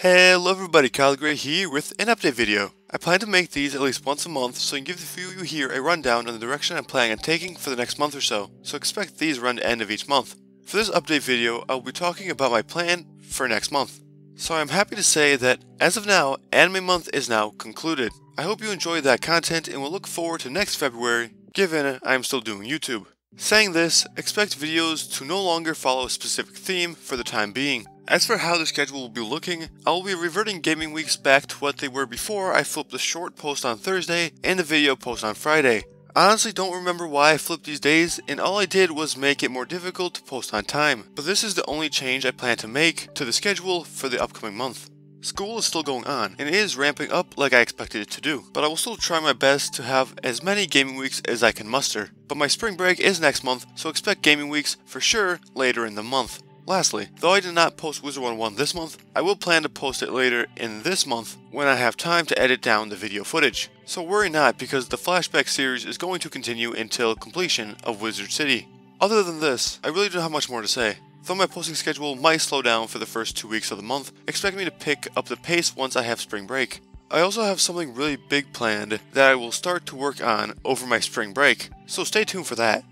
Hello everybody, KyleTheGreat here with an update video. I plan to make these at least once a month, so I can give the few of you here a rundown on the direction I'm planning on taking for the next month or so, so expect these around the end of each month. For this update video, I'll be talking about my plan for next month. So I'm happy to say that, as of now, Anime Month is now concluded. I hope you enjoyed that content and will look forward to next February, given I'm still doing YouTube. Saying this, expect videos to no longer follow a specific theme for the time being. As for how the schedule will be looking, I will be reverting gaming weeks back to what they were before I flipped the short post on Thursday and the video post on Friday. I honestly don't remember why I flipped these days, and all I did was make it more difficult to post on time, but this is the only change I plan to make to the schedule for the upcoming month. School is still going on, and it is ramping up like I expected it to do, but I will still try my best to have as many gaming weeks as I can muster. But my spring break is next month, so expect gaming weeks for sure later in the month. Lastly, though I did not post Wizard101 this month, I will plan to post it later in this month when I have time to edit down the video footage. So worry not, because the flashback series is going to continue until completion of Wizard City. Other than this, I really don't have much more to say. Though my posting schedule might slow down for the first 2 weeks of the month, expect me to pick up the pace once I have spring break. I also have something really big planned that I will start to work on over my spring break, so stay tuned for that.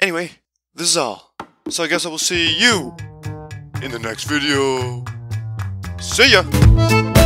Anyway, this is all. So I guess I will see you in the next video. See ya!